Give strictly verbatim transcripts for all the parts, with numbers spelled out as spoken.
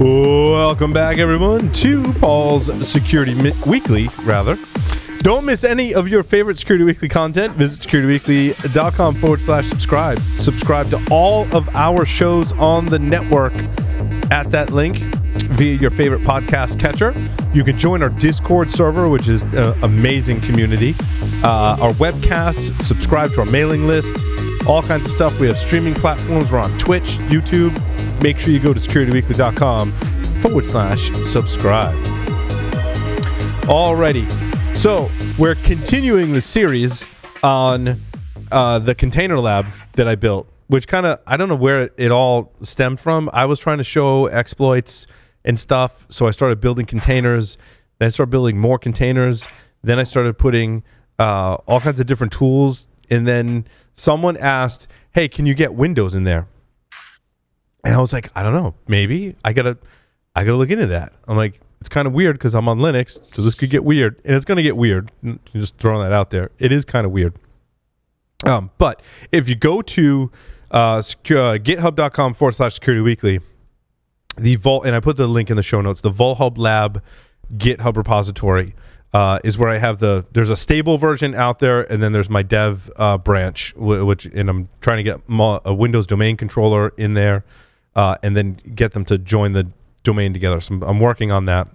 Welcome back, everyone, to Paul's Security Mi- Weekly, rather. Don't miss any of your favorite Security Weekly content. Visit securityweekly.com forward slash subscribe. Subscribe to all of our shows on the network at that link via your favorite podcast catcher. You can join our Discord server, which is an amazing community. Uh, our webcasts, subscribe to our mailing list, all kinds of stuff. We have streaming platforms. We're on Twitch, YouTube. Make sure you go to securityweekly.com forward slash subscribe. Alrighty. So we're continuing the series on uh, the container lab that I built, which kind of, I don't know where it, it all stemmed from. I was trying to show exploits and stuff. So I started building containers. Then I started building more containers. Then I started putting uh, all kinds of different tools. And then someone asked, hey, can you get Windows in there? And I was like, I don't know, maybe I gotta, I gotta look into that. I'm like, it's kind of weird because I'm on Linux, so this could get weird, and it's gonna get weird. I'm just throwing that out there. It is kind of weird. Um, but if you go to uh, GitHub.com forward slash Security Weekly, the Vault, and I put the link in the show notes. The Vulhub Lab GitHub repository uh, is where I have the. There's a stable version out there, and then there's my dev uh, branch, which, and I'm trying to get a Windows domain controller in there. Uh, and then get them to join the domain together. So I'm, I'm working on that.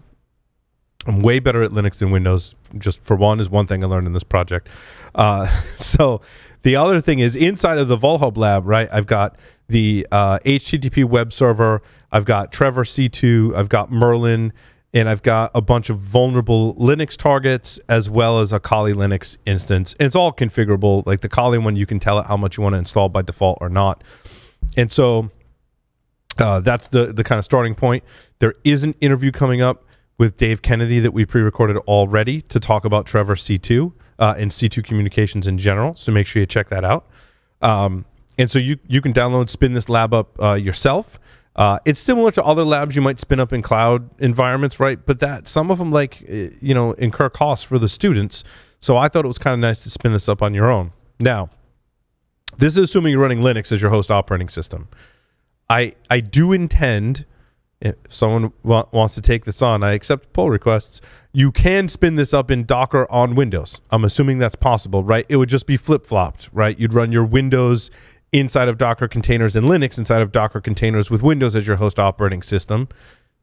I'm way better at Linux than Windows, just for one, is one thing I learned in this project. Uh, so the other thing is inside of the Vulhub Lab, right, I've got the uh, H T T P web server, I've got Trevor C two, I've got Merlin, and I've got a bunch of vulnerable Linux targets as well as a Kali Linux instance. And it's all configurable. Like the Kali one, you can tell it how much you want to install by default or not. And so... Uh, that's the, the kind of starting point. There is an interview coming up with Dave Kennedy that we pre-recorded already to talk about Trevor C two uh, and C two communications in general. So make sure you check that out. Um, and so you, you can download, spin this lab up uh, yourself. Uh, it's similar to other labs you might spin up in cloud environments, right? But that some of them, like, you know, incur costs for the students. So I thought it was kind of nice to spin this up on your own. Now, this is assuming you're running Linux as your host operating system. I, I do intend, if someone wa wants to take this on, I accept pull requests. You can spin this up in Docker on Windows. I'm assuming that's possible, right? It would just be flip-flopped, right? You'd run your Windows inside of Docker containers and Linux inside of Docker containers with Windows as your host operating system.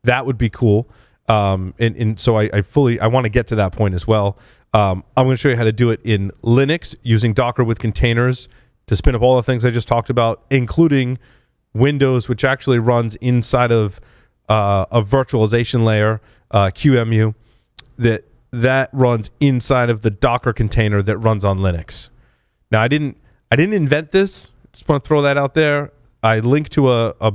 That would be cool. Um, and, and so I, I fully, I want to get to that point as well. Um, I'm going to show you how to do it in Linux using Docker with containers to spin up all the things I just talked about, including Windows, which actually runs inside of uh, a virtualization layer, uh, Q E M U, that that runs inside of the Docker container that runs on Linux. Now, I didn't I didn't invent this. Just want to throw that out there. I link to a a,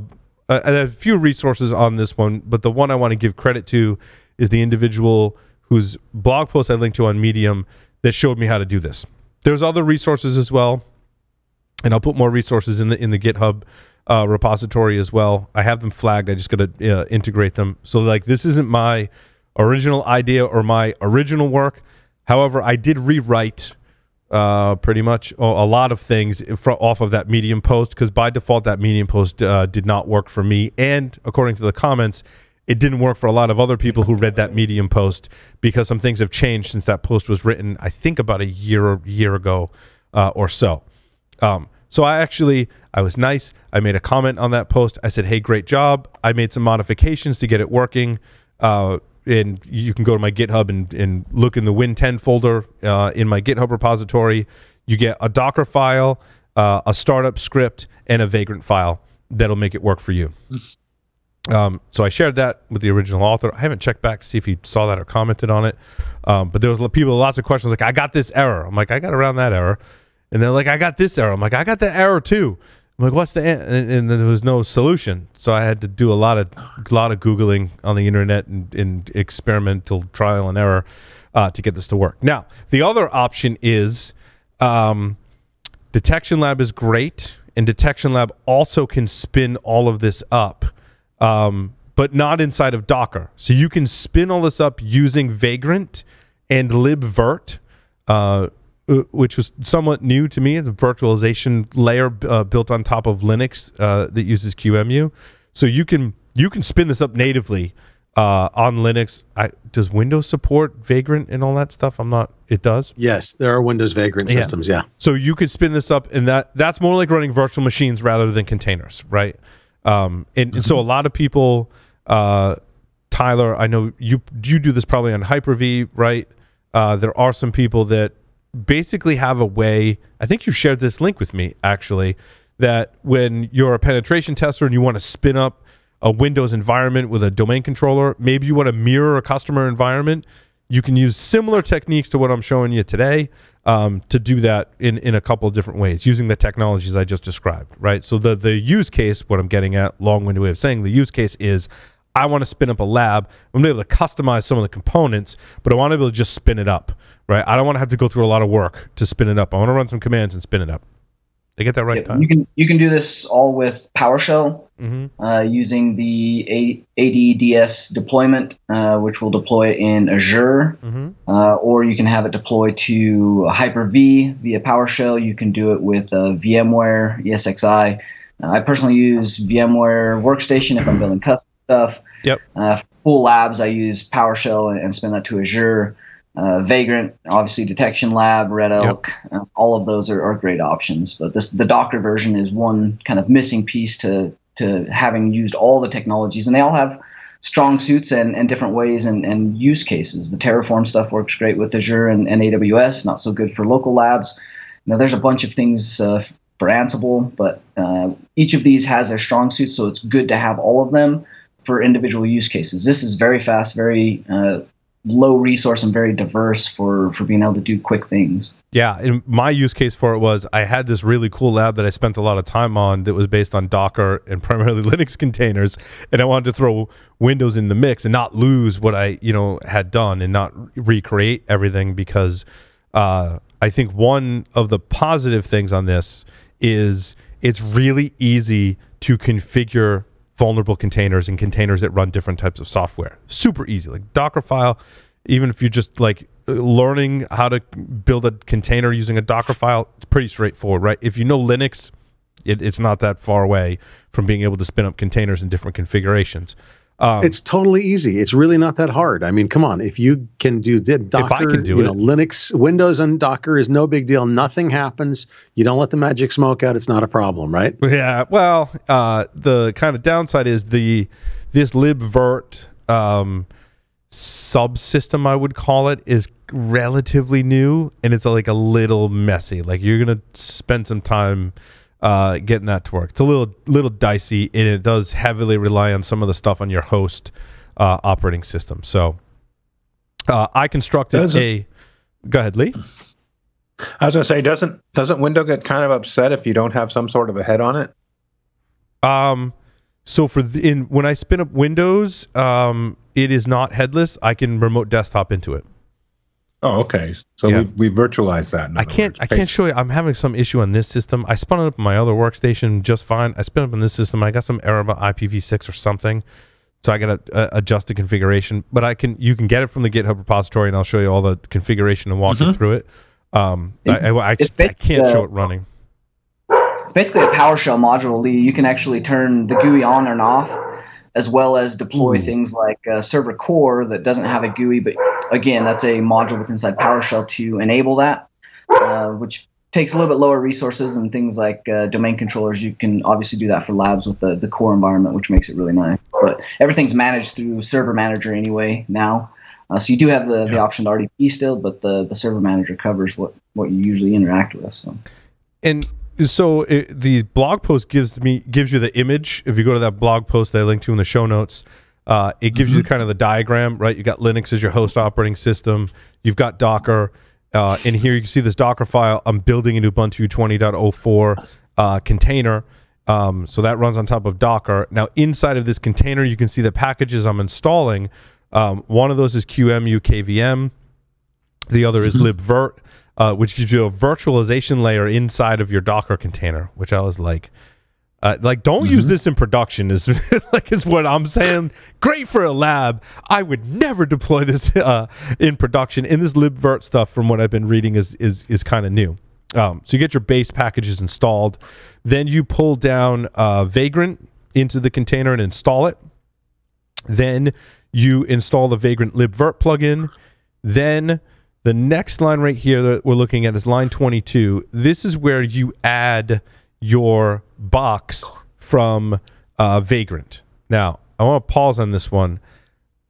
a a few resources on this one, but the one I want to give credit to is the individual whose blog post I linked to on Medium that showed me how to do this. There's other resources as well, and I'll put more resources in the in the GitHub Uh, repository as well. I have them flagged. I just got to uh, integrate them. So like this isn't my original idea or my original work. However, I did rewrite uh, pretty much a lot of things off of that Medium post because by default that Medium post uh, did not work for me. And according to the comments, it didn't work for a lot of other people who read that Medium post because some things have changed since that post was written, I think about a year or year ago uh, or so. Um, So I actually, I was nice. I made a comment on that post. I said, hey, great job. I made some modifications to get it working. Uh, and you can go to my GitHub and, and look in the Win ten folder uh, in my GitHub repository. You get a Docker file, uh, a startup script, and a Vagrant file that'll make it work for you. Um, so I shared that with the original author. I haven't checked back to see if he saw that or commented on it. Um, but there was people, lots of questions like, I got this error. I'm like, I got around that error. And they're like, I got this error. I'm like, I got that error too. I'm like, what's the an and, and there was no solution. So I had to do a lot of a lot of Googling on the internet and, and experimental trial and error uh, to get this to work. Now, the other option is um, Detection Lab is great, and Detection Lab also can spin all of this up, um, but not inside of Docker. So you can spin all this up using Vagrant and Libvirt, uh, which was somewhat new to me. It's a virtualization layer uh, built on top of Linux uh, that uses Q E M U. So you can you can spin this up natively uh, on Linux. I, does Windows support Vagrant and all that stuff? I'm not. It does. Yes, there are Windows Vagrant yeah. systems. Yeah. So you could spin this up, and that that's more like running virtual machines rather than containers, right? Um, and, mm-hmm. and so a lot of people, uh, Tyler, I know you you do this probably on Hyper-V, right? Uh, there are some people that basically have a way. I think you shared this link with me actually. That when you're a penetration tester and you want to spin up a Windows environment with a domain controller, maybe you want to mirror a customer environment, you can use similar techniques to what I'm showing you today um, to do that in, in a couple of different ways using the technologies I just described, right? So the, the use case, what I'm getting at, long-winded way of saying, the use case is I want to spin up a lab. I'm going to be able to customize some of the components, but I want to be able to just spin it up, right? I don't want to have to go through a lot of work to spin it up. I want to run some commands and spin it up. They get that right. Yeah, you can you can do this all with PowerShell mm-hmm. uh, using the A D D S deployment, uh, which will deploy in Azure, mm-hmm. uh, or you can have it deploy to Hyper-V via PowerShell. You can do it with uh, VMware E S X i. Uh, I personally use VMware Workstation if I'm building custom stuff. Yep. Uh, for full labs, I use PowerShell and spin that to Azure. Uh, Vagrant, obviously, Detection Lab, Red Elk, yep. uh, all of those are, are great options. But this, the Docker version is one kind of missing piece to to having used all the technologies, and they all have strong suits and, and different ways and, and use cases. The Terraform stuff works great with Azure and, and A W S, not so good for local labs. Now, there's a bunch of things uh, for Ansible, but uh, each of these has their strong suits, so it's good to have all of them for individual use cases. This is very fast, very uh, low resource and very diverse for for being able to do quick things. Yeah, and my use case for it was I had this really cool lab that I spent a lot of time on that was based on Docker and primarily Linux containers, and I wanted to throw Windows in the mix and not lose what I you know had done and not recreate everything, because uh, I think one of the positive things on this is it's really easy to configure vulnerable containers and containers that run different types of software. Super easy, like Dockerfile. Even if you're just like learning how to build a container using a Dockerfile, it's pretty straightforward, right? If you know Linux, it, it's not that far away from being able to spin up containers in different configurations. Um, it's totally easy. It's really not that hard. I mean, come on. If you can do Docker, if I can do you it. know, Linux, Windows and Docker is no big deal. Nothing happens. You don't let the magic smoke out. It's not a problem, right? Yeah. Well, uh, the kind of downside is the this Libvirt um, subsystem, I would call it, is relatively new, and it's like a little messy. Like you're going to spend some time Uh, getting that to work. It's a little little dicey, and it does heavily rely on some of the stuff on your host uh, operating system. So uh, I constructed a... Go ahead, Lee. I was going to say, doesn't doesn't Windows get kind of upset if you don't have some sort of a head on it? Um. So for the, in when I spin up Windows, um, it is not headless. I can remote desktop into it. Oh, okay. So yeah. we we virtualized that. I can't I can't show you. I'm having some issue on this system. I spun it up on my other workstation just fine. I spun up on this system. I got some error about I P v six or something, so I got to uh, adjust the configuration. But I can you can get it from the GitHub repository, and I'll show you all the configuration and walk mm-hmm. you through it. Um, it, I, I, I, I can't show it running. It's basically a PowerShell module, Lee. You can actually turn the G U I on and off, as well as deploy things like uh, server core that doesn't have a G U I, but again, that's a module with inside PowerShell to enable that, uh, which takes a little bit lower resources, and things like uh, domain controllers. You can obviously do that for labs with the, the core environment, which makes it really nice. But everything's managed through Server Manager anyway now. Uh, so you do have the, yeah. the option to R D P still, but the, the Server Manager covers what, what you usually interact with. So. And So it, the blog post gives me gives you the image. If you go to that blog post that I linked to in the show notes, uh, it gives mm-hmm. you kind of the diagram, right? You got Linux as your host operating system. You've got Docker. Uh, and here you can see this Docker file. I'm building an Ubuntu twenty point oh four uh, container. Um, so that runs on top of Docker. Now, inside of this container, you can see the packages I'm installing. Um, one of those is Q E M U K V M. The other is mm-hmm. Libvirt. Uh, which gives you a virtualization layer inside of your Docker container, which I was like, uh, like don't mm-hmm. use this in production is like is what I'm saying. Great for a lab. I would never deploy this uh, in production. And this Libvirt stuff, from what I've been reading, is is is kind of new. Um, so you get your base packages installed, then you pull down uh, Vagrant into the container and install it. Then you install the Vagrant Libvirt plugin. Then the next line right here that we're looking at is line twenty-two. This is where you add your box from uh, Vagrant. Now, I want to pause on this one.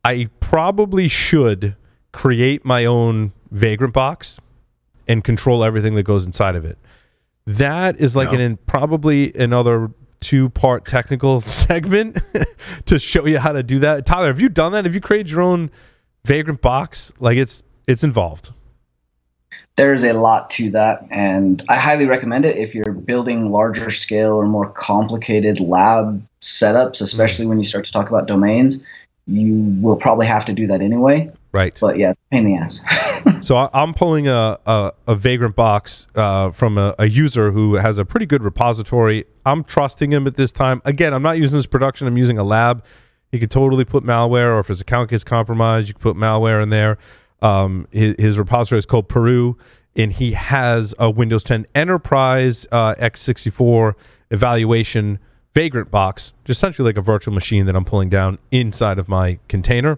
I probably should create my own Vagrant box and control everything that goes inside of it. That is like no. an probably another two-part technical segment to show you how to do that. Tyler, have you done that? Have you created your own Vagrant box? Like, it's it's involved. There's a lot to that, and I highly recommend it if you're building larger scale or more complicated lab setups, especially when you start to talk about domains. You will probably have to do that anyway. Right. But yeah, pain in the ass. So I'm pulling a, a, a Vagrant box uh, from a, a user who has a pretty good repository. I'm trusting him at this time. Again, I'm not using this production. I'm using a lab. He could totally put malware, or if his account gets compromised, you can put malware in there. Um, his, his repository is called Peru, and he has a Windows ten Enterprise uh, x sixty-four evaluation Vagrant box, just essentially like a virtual machine that I'm pulling down inside of my container.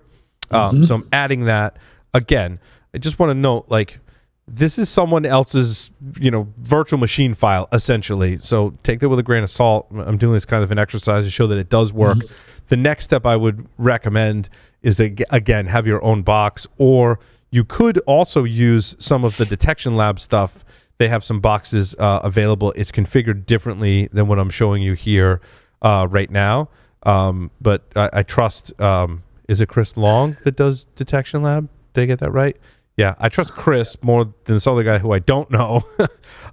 Um, mm-hmm. So I'm adding that. Again, I just want to note, like, this is someone else's, you know, virtual machine file, essentially. So take that with a grain of salt. I'm doing this kind of an exercise to show that it does work. Mm-hmm. The next step I would recommend is to, again, have your own box, or you could also use some of the Detection Lab stuff. They have some boxes uh, available. It's configured differently than what I'm showing you here uh, right now. Um, but I, I trust, um, is it Chris Long that does Detection Lab? Did I get that right? Yeah, I trust Chris more than this other guy who I don't know.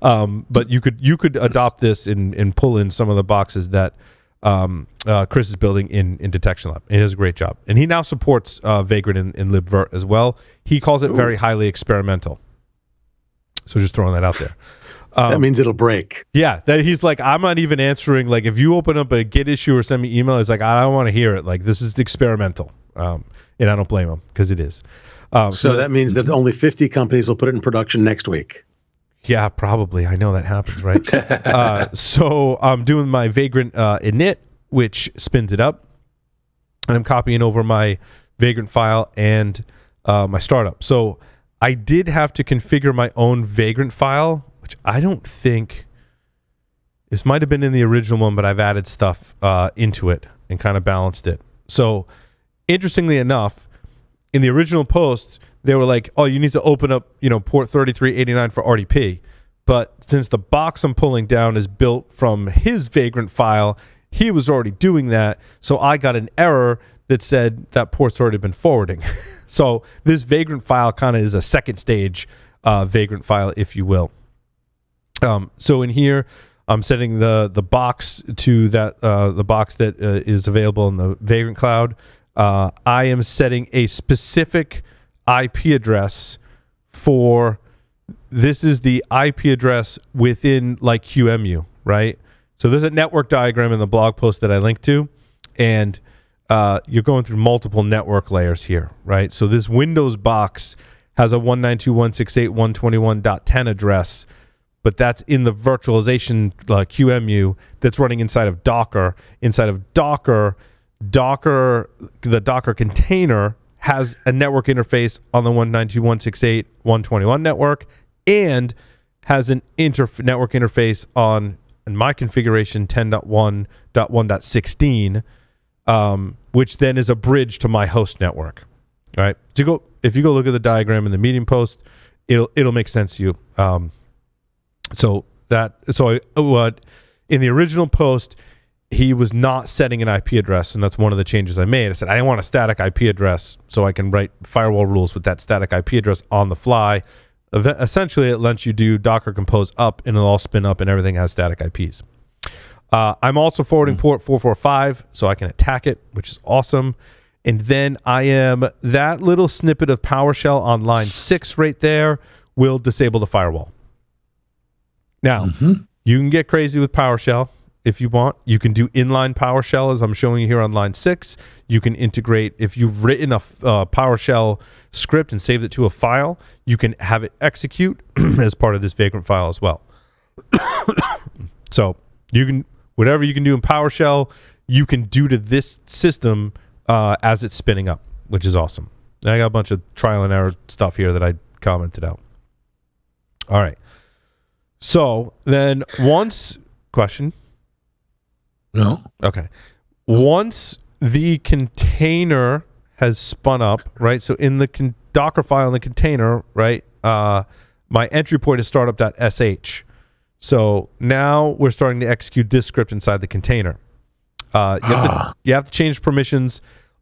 um, but you could you could adopt this and, and pull in some of the boxes that um, uh, Chris is building in, in Detection Lab. It does a great job. And he now supports uh, Vagrant in, in Libvirt as well. He calls it Ooh. very highly experimental. So just throwing that out there. Um, that means it'll break. Yeah, that he's like, I'm not even answering. Like, if you open up a Git issue or send me email, he's like, I don't want to hear it. Like, this is experimental, um, and I don't blame him because it is. Um, so, so that, that means that only fifty companies will put it in production next week. Yeah, probably. I know that happens, right? uh, so I'm doing my Vagrant uh, init, which spins it up, and I'm copying over my Vagrant file and uh, my startup. So I did have to configure my own Vagrant file, which I don't think, this might have been in the original one, but I've added stuff uh, into it and kind of balanced it. So interestingly enough, in the original post, they were like, oh, you need to open up, you know, port thirty-three eighty-nine for R D P. But since the box I'm pulling down is built from his Vagrant file, he was already doing that. So I got an error that said that port's already been forwarding. So this Vagrant file kind of is a second stage uh, Vagrant file, if you will. Um, so in here, I'm setting the the box to that uh, the box that uh, is available in the Vagrant Cloud. Uh, I am setting a specific I P address for, this is the I P address within like Q E M U, right? So there's a network diagram in the blog post that I linked to, and Uh, you're going through multiple network layers here, right? So this Windows box has a one ninety-two dot one sixty-eight dot one twenty-one dot ten address, but that's in the virtualization uh, Q E M U that's running inside of Docker. Inside of Docker, Docker, the Docker container has a network interface on the one ninety-two dot one sixty-eight dot one twenty-one network, and has an interf network interface on, in my configuration, ten dot one dot one dot sixteen. Um, which then is a bridge to my host network, all right? To go, if you go look at the diagram in the meeting post, it'll it'll make sense to you. Um, so that so I, uh, in the original post, he was not setting an I P address, and that's one of the changes I made. I said I want a static I P address so I can write firewall rules with that static I P address on the fly. Ev- essentially, it lets you do Docker Compose up, and it'll all spin up, and everything has static I Ps. Uh, I'm also forwarding port four forty-five, so I can attack it, which is awesome. And then I am, that little snippet of PowerShell on line six right there will disable the firewall. Now, mm-hmm. you can get crazy with PowerShell if you want. You can do inline PowerShell, as I'm showing you here on line six. You can integrate, if you've written a uh, PowerShell script and saved it to a file, you can have it execute as part of this Vagrant file as well. So you can... whatever you can do in PowerShell, you can do to this system uh, as it's spinning up, which is awesome. And I got a bunch of trial and error stuff here that I commented out. All right. So then once... Question? No. Okay. Once the container has spun up, right? So in the con Docker file in the container, right? Uh, my entry point is startup.sh. So now we're starting to execute this script inside the container. Uh, you, ah. have to, you have to change permissions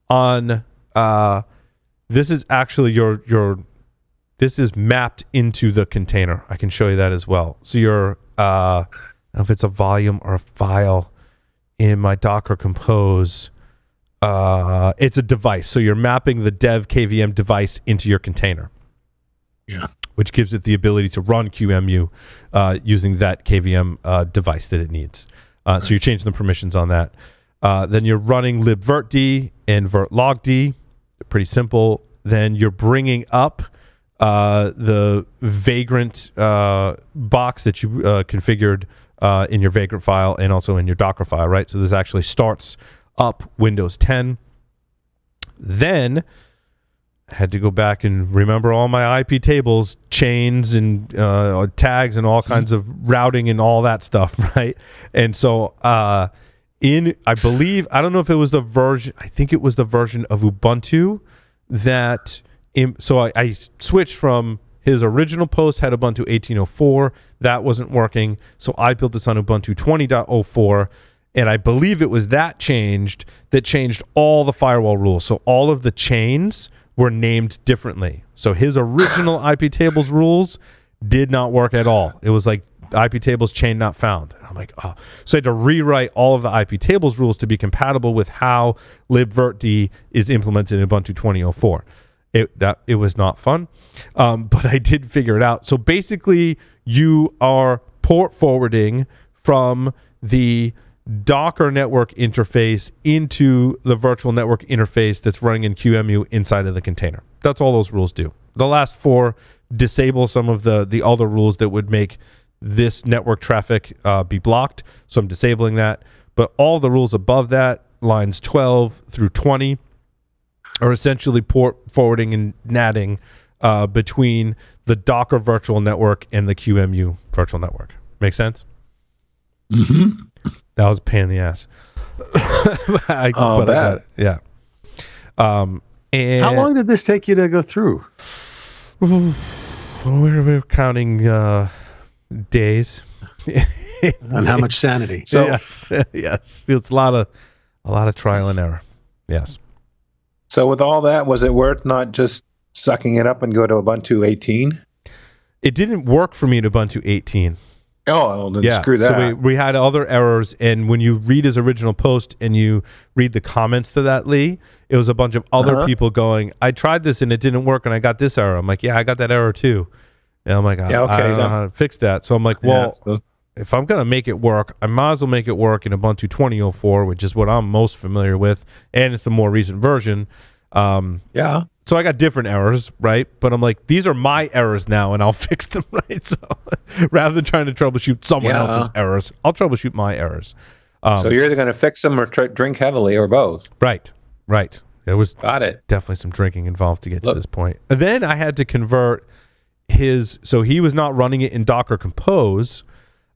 on... Uh, this is actually your... your This is mapped into the container. I can show you that as well. So your, uh, I don't know if it's a volume or a file in my Docker Compose, uh, it's a device. So you're mapping the dev K V M device into your container. Yeah. Which gives it the ability to run Q E M U uh, using that K V M uh, device that it needs. Uh, right. So you're changing the permissions on that. Uh, then you're running libvirtd and virtlogd. Pretty simple. Then you're bringing up Uh, the Vagrant uh, box that you uh, configured uh, in your Vagrant file and also in your Docker file, right? So this actually starts up Windows ten. Then I had to go back and remember all my I P tables, chains and uh, tags and all kinds of routing and all that stuff, right? And so uh, in, I believe, I don't know if it was the version, I think it was the version of Ubuntu that... So I, I switched from his original post, had Ubuntu eighteen oh four. That wasn't working. So I built this on Ubuntu twenty point oh four. And I believe it was that changed that changed all the firewall rules. So all of the chains were named differently. So his original I P tables rules did not work at all. It was like I P tables chain not found. And I'm like, oh. So I had to rewrite all of the I P tables rules to be compatible with how libvirtd is implemented in Ubuntu twenty point oh four. It, that, it was not fun, um, but I did figure it out. So basically, you are port forwarding from the Docker network interface into the virtual network interface that's running in Q E M U inside of the container. That's all those rules do. The last four disable some of the, the other rules that would make this network traffic uh, be blocked, so I'm disabling that. But all the rules above that, lines twelve through twenty, are essentially port forwarding and natting uh, between the Docker virtual network and the Q E M U virtual network. Make sense? Mm-hmm. That was a pain in the ass. I, oh, but bad. I got it. Yeah. Um, and how long did this take you to go through? We were counting uh, days. And how much sanity? So yes, yes, it's a lot of a lot of trial and error. Yes. So with all that, was it worth not just sucking it up and go to Ubuntu eighteen? It didn't work for me in Ubuntu eighteen. Oh, well, then yeah. Screw that. So we, we had other errors, and when you read his original post and you read the comments to that, Lee, it was a bunch of other uh-huh. people going, I tried this and it didn't work, and I got this error. I'm like, yeah, I got that error too. And I'm like, I, yeah, okay, I don't know how to fix that. So I'm like, well, yeah, so if I'm going to make it work, I might as well make it work in Ubuntu twenty point oh four, which is what I'm most familiar with, and it's the more recent version. Um, yeah. So I got different errors, right? But I'm like, these are my errors now, and I'll fix them, right? So rather than trying to troubleshoot someone yeah. else's errors, I'll troubleshoot my errors. Um, so you're either going to fix them or drink heavily or both. Right, right. There was got it. Definitely some drinking involved to get Look. to this point. And then I had to convert his, so he was not running it in Docker Compose.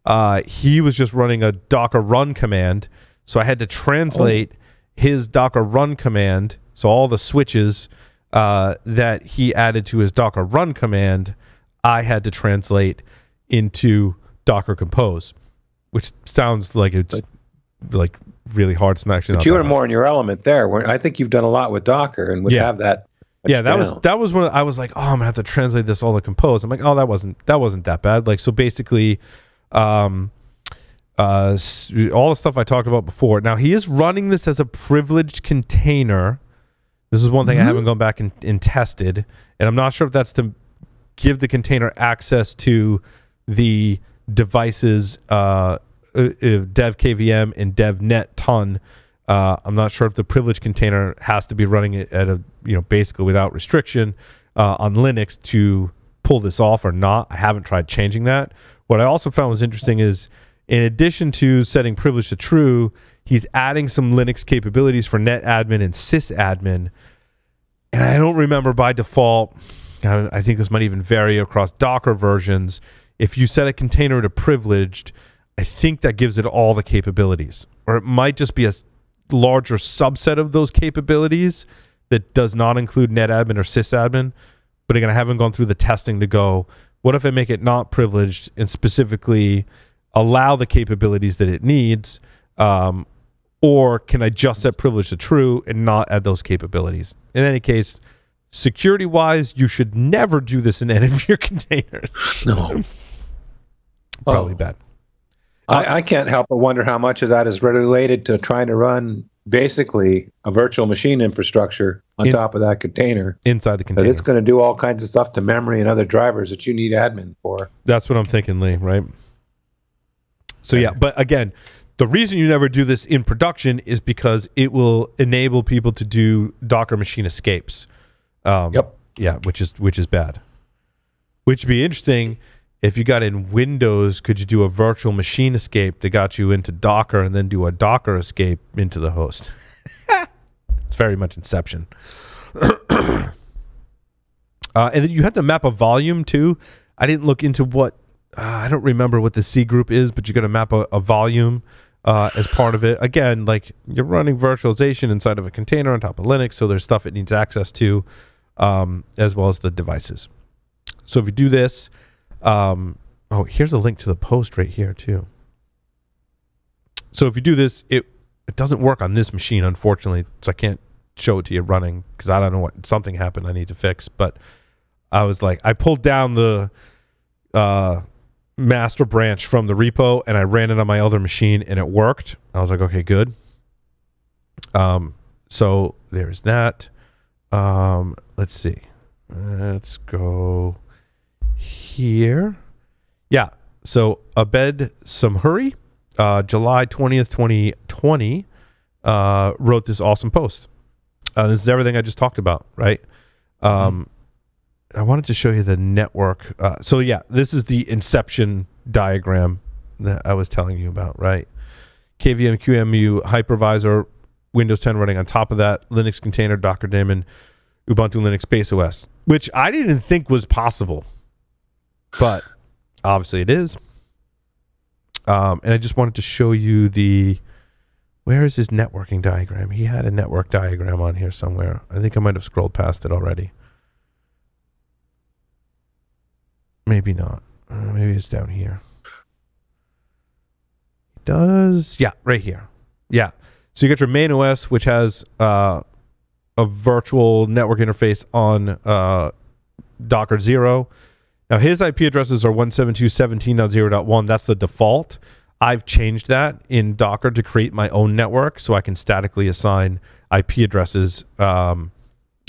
Uh, he was just running a Docker run command, so I had to translate oh. his Docker run command, so all the switches uh, that he added to his Docker run command, I had to translate into Docker Compose, which sounds like it's but, like really hard. It's actually but not you were more in your element there. Where I think you've done a lot with Docker and would yeah. have that. Yeah, that was that was when I was like, oh, I'm gonna have to translate this all to Compose. I'm like, oh, that wasn't that wasn't that bad. Like so, basically. Um, uh, all the stuff I talked about before. Now, he is running this as a privileged container. This is one thing mm-hmm. I haven't gone back and, and tested, and I'm not sure if that's to give the container access to the devices uh, uh, dev K V M and dev net ton. Uh, I'm not sure if the privileged container has to be running it at a, you know, basically without restriction uh, on Linux to pull this off or not. I haven't tried changing that. What I also found was interesting is, in addition to setting privilege to true, He's adding some Linux capabilities for netadmin and sysadmin. And I don't remember by default, I think this might even vary across Docker versions, if you set a container to privileged, I think that gives it all the capabilities. Or it might just be a larger subset of those capabilities that does not include netadmin or sysadmin. But again, I haven't gone through the testing to go, what if I make it not privileged and specifically allow the capabilities that it needs? Um, or can I just set privilege to true and not add those capabilities? In any case, security-wise, you should never do this in any of your containers. No. Probably oh. bad. I, I can't help but wonder how much of that is related to trying to run basically a virtual machine infrastructure on in, top of that container. Inside the container. But it's going to do all kinds of stuff to memory and other drivers that you need admin for. That's what I'm thinking, Lee, right? So yeah, but again, the reason you never do this in production is because it will enable people to do Docker machine escapes. Um, yep. Yeah, which is which is bad. Which would be interesting if you got in Windows. Could you do a virtual machine escape that got you into Docker and then do a Docker escape into the host? It's very much Inception. uh, and then you have to map a volume too. I didn't look into what. Uh, I don't remember what the C group is, but you got to map a, a volume uh, as part of it. Again, like you're running virtualization inside of a container on top of Linux, so there's stuff it needs access to, um, as well as the devices. So if you do this, um, oh, here's a link to the post right here too. So if you do this, it it doesn't work on this machine, unfortunately, so I can't show it to you running because I don't know what something happened I need to fix. But I was like, I pulled down the. Uh, master branch from the repo and I ran it on my other machine and it worked. I was like, okay, good. Um, so there's that. Um, let's see. Let's go here. Yeah. So Abed Samhuri, uh, July twentieth, twenty twenty, uh, wrote this awesome post. Uh, this is everything I just talked about, right? Um, mm-hmm. I wanted to show you the network. Uh, so yeah, this is the inception diagram that I was telling you about, right? K V M, Q E M U, hypervisor, Windows ten running on top of that, Linux container, Docker daemon, Ubuntu Linux base O S, which I didn't think was possible, but obviously it is. Um, and I just wanted to show you the, where is his networking diagram? He had a network diagram on here somewhere. I think I might have scrolled past it already. Maybe not. Uh, maybe it's down here. It does. Yeah, right here. Yeah. So you got your main O S, which has uh, a virtual network interface on uh, Docker zero. Now, his I P addresses are one seventy-two dot seventeen dot zero dot one. That's the default. I've changed that in Docker to create my own network so I can statically assign I P addresses um,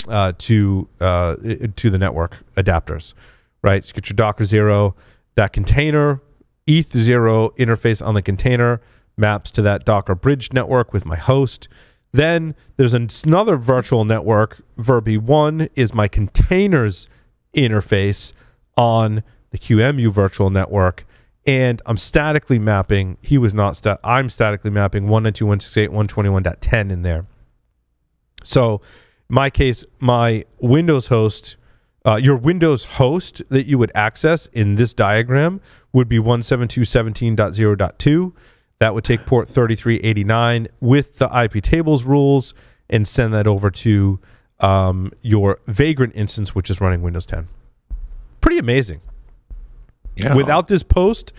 uh, to, uh, to the network adapters. Right, so you get your Docker zero, that container, E T H zero interface on the container maps to that Docker bridge network with my host. Then there's another virtual network, Verbi one is my containers interface on the Q E M U virtual network. And I'm statically mapping, he was not, stat I'm statically mapping one ninety-two dot one sixty-eight dot one twenty-one dot ten in there. So in my case, my Windows host, Uh, your Windows host that you would access in this diagram would be one seventy-two dot seventeen dot zero dot two. That would take port thirty-three eighty-nine with the I P tables rules and send that over to um, your Vagrant instance, which is running Windows ten. Pretty amazing. Yeah. Without this post,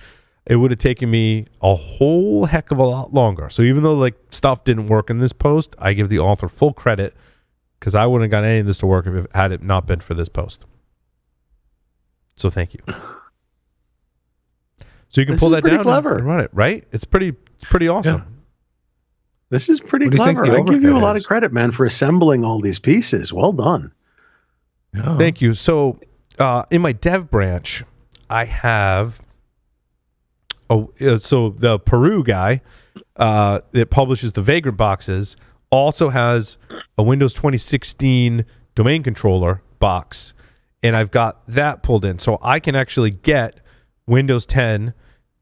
it would have taken me a whole heck of a lot longer. So even though like stuff didn't work in this post, I give the author full credit, because I wouldn't have gotten any of this to work if it had it not been for this post. So thank you. So you can this pull that down clever. and run it, right? It's pretty it's pretty awesome. Yeah. This is pretty what clever. I give you a is? lot of credit, man, for assembling all these pieces. Well done. Yeah. Thank you. So uh, in my dev branch, I have... Oh, so the Peru guy uh, that publishes the Vagrant boxes also has a Windows twenty sixteen domain controller box, and I've got that pulled in. So I can actually get Windows ten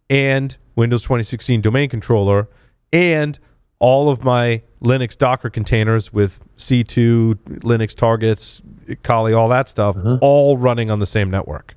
and Windows twenty sixteen domain controller and all of my Linux Docker containers with C two, Linux targets, Kali, all that stuff, mm-hmm. all running on the same network.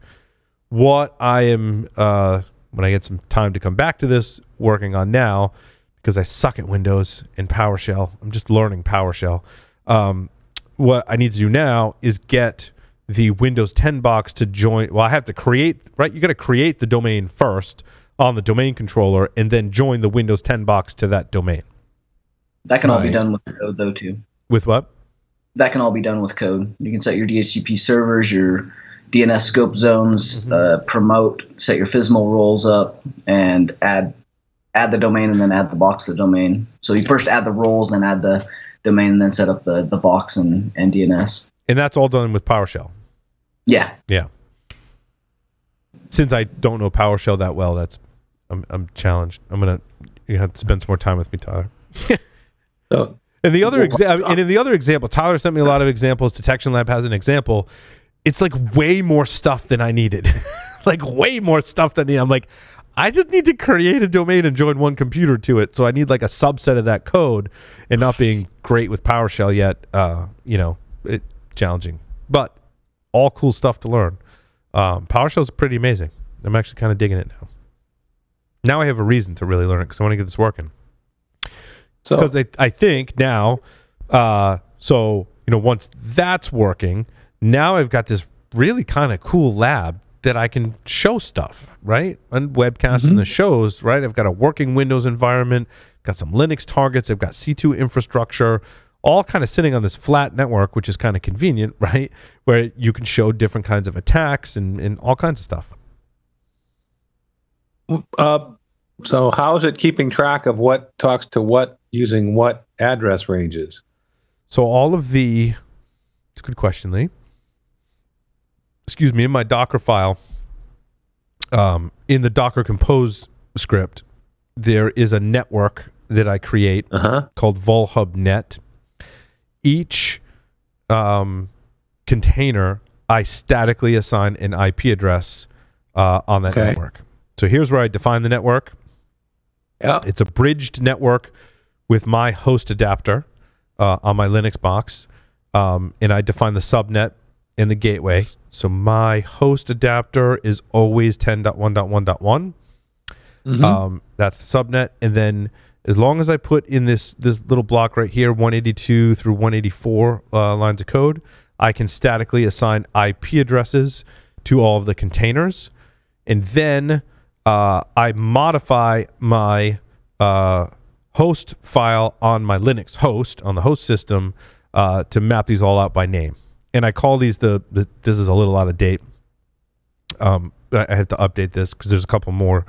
What I am, uh, when I get some time to come back to this, working on now, because I suck at Windows and PowerShell, I'm just learning PowerShell. Um, what I need to do now is get the Windows ten box to join. Well, I have to create, right? You got to create the domain first on the domain controller and then join the Windows ten box to that domain. That can all be done with code, though, too. With what? That can all be done with code. You can set your D H C P servers, your D N S scope zones, mm-hmm. uh, promote, set your F S M L roles up, and add add the domain and then add the box to the domain. So you first add the roles, then add the domain, and then set up the, the box and, and D N S. And that's all done with PowerShell? Yeah. Yeah. Since I don't know PowerShell that well, that's I'm, I'm challenged. I'm going to you have to spend some more time with me, Tyler. So, and the other example, and in the other example, Tyler sent me a lot of examples. Detection Lab has an example. It's like way more stuff than I needed, like way more stuff than I needed. I'm like, I just need to create a domain and join one computer to it. So I need like a subset of that code, and not being great with PowerShell yet, uh, you know, it challenging, but all cool stuff to learn. Um, PowerShell is pretty amazing. I'm actually kind of digging it now. Now I have a reason to really learn it because I want to get this working. Because so. I, I think now, uh, so, you know, once that's working, now I've got this really kind of cool lab that I can show stuff, right? And webcast mm-hmm. and the shows, right? I've got a working Windows environment, got some Linux targets, I've got C two infrastructure, all kind of sitting on this flat network, which is kind of convenient, right? Where you can show different kinds of attacks and, and all kinds of stuff. Uh, so how is it keeping track of what talks to what using what address ranges? So all of the, it's a good question, Lee. Excuse me, in my Docker file, um, in the Docker Compose script, there is a network that I create uh-huh. called Vulhub net. Each um, container, I statically assign an I P address uh, on that okay. network. So here's where I define the network. Yep. It's a bridged network with my host adapter uh, on my Linux box, um, and I define the subnet and the gateway. So my host adapter is always ten dot one dot one dot one. Mm-hmm. um, that's the subnet, and then as long as I put in this this little block right here, one eighty-two through one eighty-four uh, lines of code, I can statically assign I P addresses to all of the containers, and then uh, I modify my uh, host file on my Linux host, on the host system, uh, to map these all out by name. And I call these the, the this is a little out of date. Um, I have to update this because there's a couple more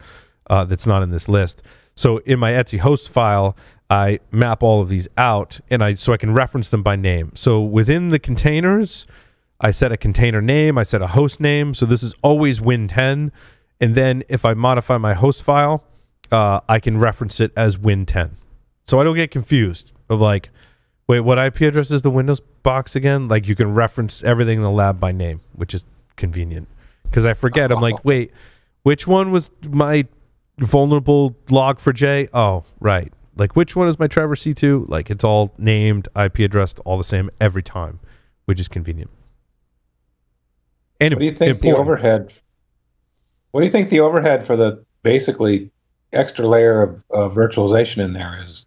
uh, that's not in this list. So in my Etsy host file, I map all of these out, and I so I can reference them by name. So within the containers, I set a container name, I set a host name. So this is always Win ten. And then if I modify my host file, Uh, I can reference it as Win ten. So I don't get confused of like, wait, what I P address is the Windows box again? Like you can reference everything in the lab by name, which is convenient. Because I forget, I'm like, wait, which one was my vulnerable log four j? Oh, right. Like which one is my Trevor C two? Like it's all named, I P addressed, all the same every time, which is convenient. And what do you think important. the overhead, what do you think the overhead for the basically extra layer of, of virtualization in there is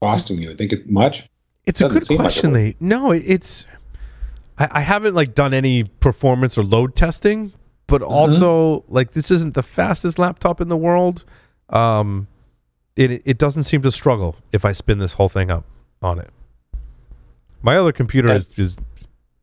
costing you? I think it's much. It's a good question, Lee. No, it, it's I, I haven't like done any performance or load testing, but mm-hmm. also like this isn't the fastest laptop in the world. Um, it it doesn't seem to struggle if I spin this whole thing up on it. My other computer yeah. is just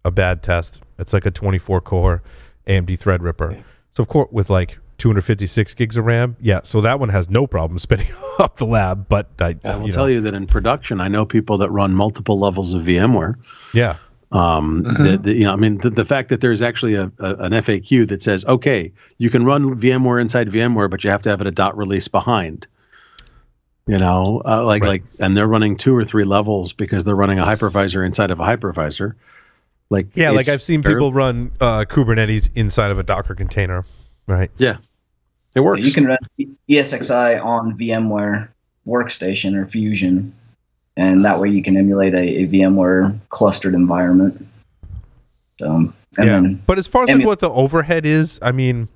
a bad test. It's like a twenty-four core A M D Threadripper. Yeah. So of course with like two fifty-six gigs of RAM. Yeah, so that one has no problem spinning up the lab, but I, I will you know. tell you that in production, I know people that run multiple levels of VMware. Yeah. Um, mm-hmm. the, the, you know, I mean, the, the fact that there's actually a, a, an F A Q that says, okay, you can run VMware inside VMware, but you have to have it a dot release behind. You know, uh, like, right. like, and they're running two or three levels because they're running a hypervisor inside of a hypervisor. Like, yeah, like I've seen people run uh, Kubernetes inside of a Docker container, right? Yeah. It works. You can run E S X i on VMware Workstation or Fusion and that way you can emulate a, a VMware clustered environment. So, and yeah, then, but as far as like what the overhead is, I mean,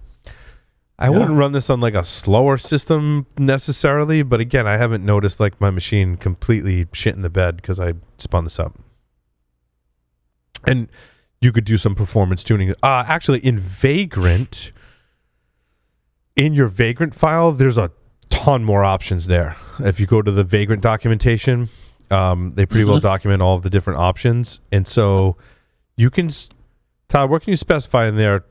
I yeah. wouldn't run this on like a slower system necessarily, but again, I haven't noticed like my machine completely shit in the bed because I spun this up. And you could do some performance tuning. Uh, actually, in Vagrant, in your Vagrant file, there's a ton more options there. If you go to the Vagrant documentation, um, they pretty mm-hmm. well document all of the different options. And so you can, Todd, what can you specify in there?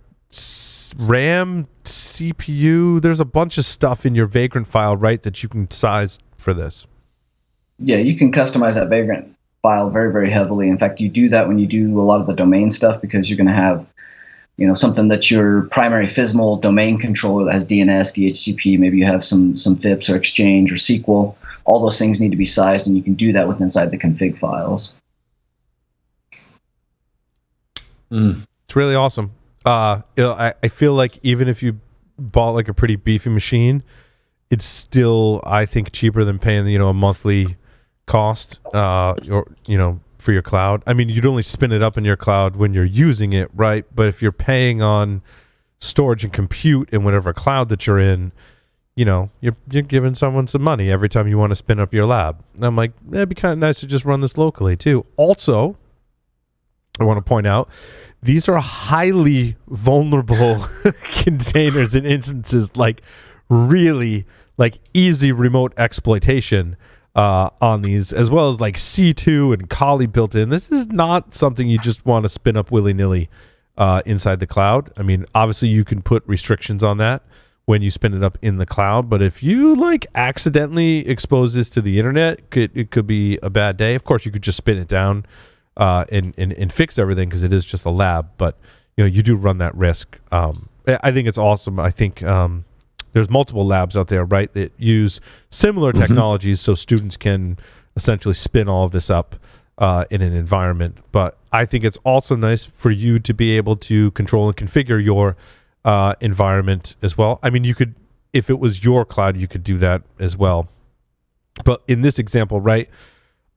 RAM, C P U, there's a bunch of stuff in your Vagrant file, right, that you can size for this. Yeah, you can customize that Vagrant file very, very heavily. In fact, you do that when you do a lot of the domain stuff, because you're going to have, you know, something that's your primary F S M L domain controller that has D N S, D H C P, maybe you have some some F I P S or Exchange or S Q L. All those things need to be sized, and you can do that with inside the config files. Mm. It's really awesome. Uh, I, I feel like even if you bought like a pretty beefy machine, it's still, I think, cheaper than paying, you know, a monthly cost, uh, or, you know, for your cloud. I mean, you'd only spin it up in your cloud when you're using it, right? But if you're paying on storage and compute in whatever cloud that you're in, you know, you're, you're giving someone some money every time you want to spin up your lab. And I'm like, that'd be kind of nice to just run this locally too. Also, I want to point out, these are highly vulnerable containers and instances, like really like easy remote exploitation uh, on these, as well as like C two and Kali built in. This is not something you just want to spin up willy-nilly uh, inside the cloud. I mean, obviously you can put restrictions on that when you spin it up in the cloud, but if you like accidentally expose this to the internet, it could, it could be a bad day. Of course, you could just spin it down Uh, and, and, and fix everything because it is just a lab, but you know, you do run that risk. Um, I think it's awesome. I think um, there's multiple labs out there, right, that use similar mm-hmm. technologies, so students can essentially spin all of this up uh, in an environment. But I think it's also nice for you to be able to control and configure your uh, environment as well. I mean, you could, if it was your cloud, you could do that as well. But in this example, right,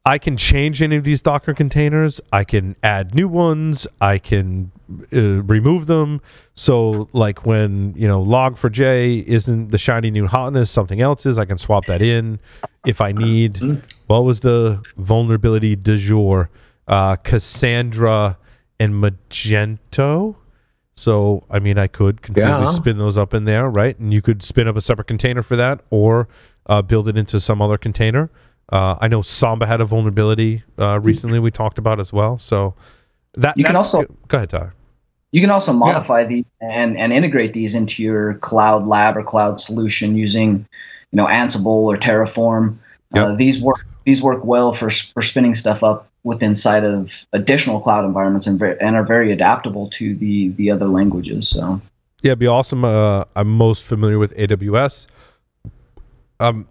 I can change any of these Docker containers. I can add new ones. I can uh, remove them. So like when, you know, log four j isn't the shiny new hotness, something else is, I can swap that in if I need. What was the vulnerability du jour? Uh, Cassandra and Magento. So, I mean, I could continually yeah. spin those up in there, right? And you could spin up a separate container for that, or uh, build it into some other container. Uh, I know Samba had a vulnerability uh, recently we talked about as well. So that you can also go, go ahead, Tyler. You can also modify yeah. these and and integrate these into your cloud lab or cloud solution using, you know, Ansible or Terraform. Yep. Uh, these work these work well for for spinning stuff up with inside of additional cloud environments, and very, and are very adaptable to the the other languages. So yeah, it'd be awesome. Uh, I'm most familiar with A W S. Um.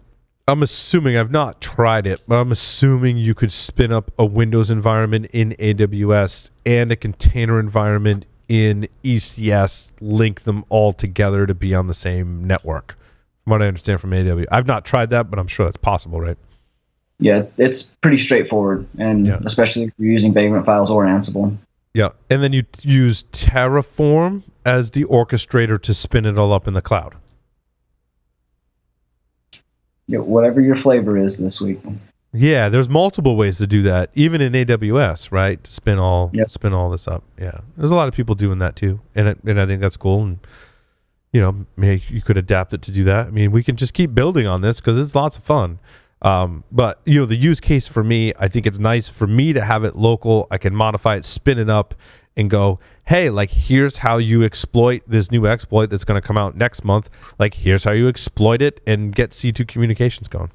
I'm assuming, I've not tried it, but I'm assuming you could spin up a Windows environment in A W S and a container environment in E C S, link them all together to be on the same network, from what I understand from A W S. I've not tried that, but I'm sure that's possible, right? Yeah, it's pretty straightforward, and yeah. especially if you're using Vagrant files or Ansible. Yeah, and then you use Terraform as the orchestrator to spin it all up in the cloud. Yeah, whatever your flavor is this week. Yeah, there's multiple ways to do that, even in A W S, right? To spin all yep. spin all this up. Yeah, there's a lot of people doing that too, and it, and I think that's cool. And you know, maybe you could adapt it to do that. I mean, we can just keep building on this because it's lots of fun. Um, but you know, the use case for me, I think it's nice for me to have it local. I can modify it, spin it up, and go, hey, like, here's how you exploit this new exploit that's going to come out next month. Like, here's how you exploit it and get C two communications going.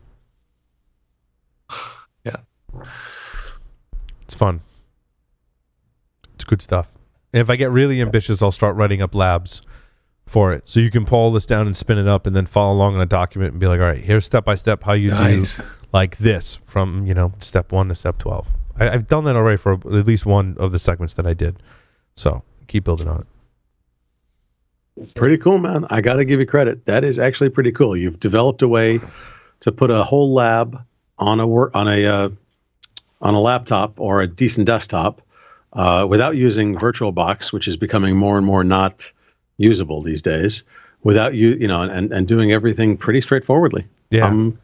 Yeah. It's fun. It's good stuff. And if I get really ambitious, I'll start writing up labs for it. So you can pull this down and spin it up and then follow along on a document and be like, all right, here's step-by-step how you nice. do like this from, you know, step one to step twelve. I, I've done that already for at least one of the segments that I did. So keep building on it. It's pretty cool, man. I got to give you credit. That is actually pretty cool. You've developed a way to put a whole lab on a work on a uh, on a laptop or a decent desktop uh, without using VirtualBox, which is becoming more and more not usable these days, without you, you know, and, and doing everything pretty straightforwardly. Yeah. Um,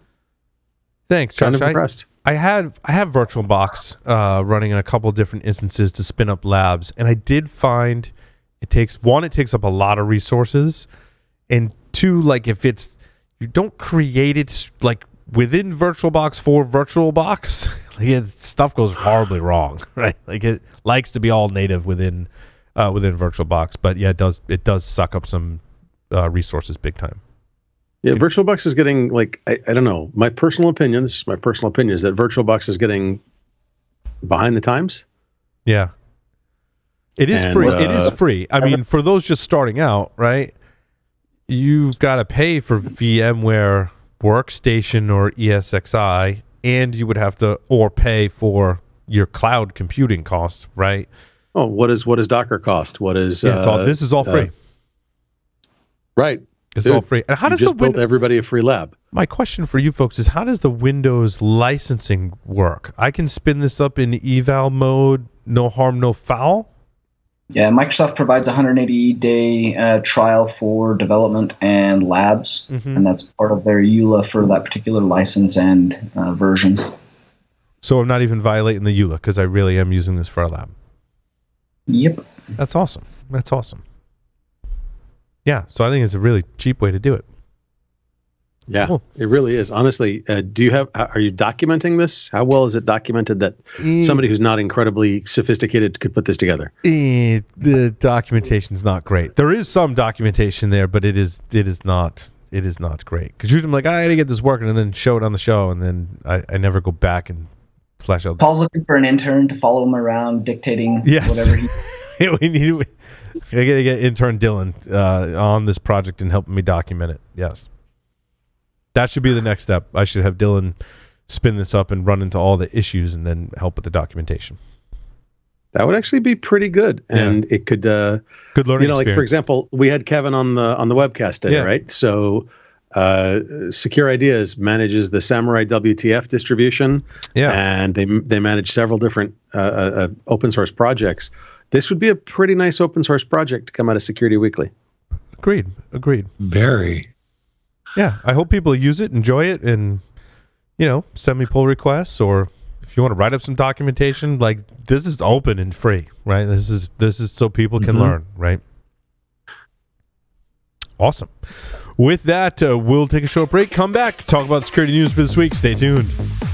Thanks, Josh. Kind of impressed. I, I had I have VirtualBox uh, running in a couple of different instances to spin up labs, and I did find it takes one, it takes up a lot of resources, and two, like if it's you don't create it like within VirtualBox for VirtualBox, like it, stuff goes horribly wrong, right? Like it likes to be all native within uh, within VirtualBox, but yeah, it does it does suck up some uh, resources big time. Yeah, VirtualBox is getting, like, I, I don't know, my personal opinion, this is my personal opinion, is that VirtualBox is getting behind the times. Yeah. It is and, free. Uh, it is free. I mean, for those just starting out, right, you've got to pay for VMware Workstation or E S X i, and you would have to, or pay for your cloud computing costs, right? Oh, what is, what is Docker cost? What is... Yeah, it's all, uh, this is all free. Uh, right. It's Dude, all free. And how does just the build everybody a free lab? My question for you folks is, how does the Windows licensing work? I can spin this up in eval mode, no harm, no foul? Yeah, Microsoft provides a one hundred eighty day uh, trial for development and labs, mm-hmm. and that's part of their E U L A for that particular license and uh, version. So I'm not even violating the E U L A because I really am using this for a lab. Yep. That's awesome. That's awesome. Yeah, so I think it's a really cheap way to do it. Yeah, cool. It really is. Honestly, uh, do you have? Are you documenting this? How well is it documented that mm. somebody who's not incredibly sophisticated could put this together? Eh, the documentation's not great. There is some documentation there, but it is it is not it is not great. Because usually I'm like, I had to get this working, and then show it on the show, and then I, I never go back and flesh out. Paul's looking for an intern to follow him around, dictating yes. whatever he. we need. We, I gotta get intern Dylan uh, on this project and helping me document it. Yes, that should be the next step. I should have Dylan spin this up and run into all the issues and then help with the documentation. That would actually be pretty good, and yeah. it could uh, good learning. You know, experience. Like for example, we had Kevin on the on the webcast today, yeah. right? So, uh, Secure Ideas manages the Samurai W T F distribution, yeah, and they they manage several different uh, uh, open source projects. This would be a pretty nice open source project to come out of Security Weekly. Agreed. Agreed. Very. Yeah. I hope people use it, enjoy it, and, you know, send me pull requests, or if you want to write up some documentation, like this is open and free, right? This is, this is so people can mm-hmm. learn, right? Awesome. With that, uh, we'll take a short break, come back, talk about security news for this week. Stay tuned.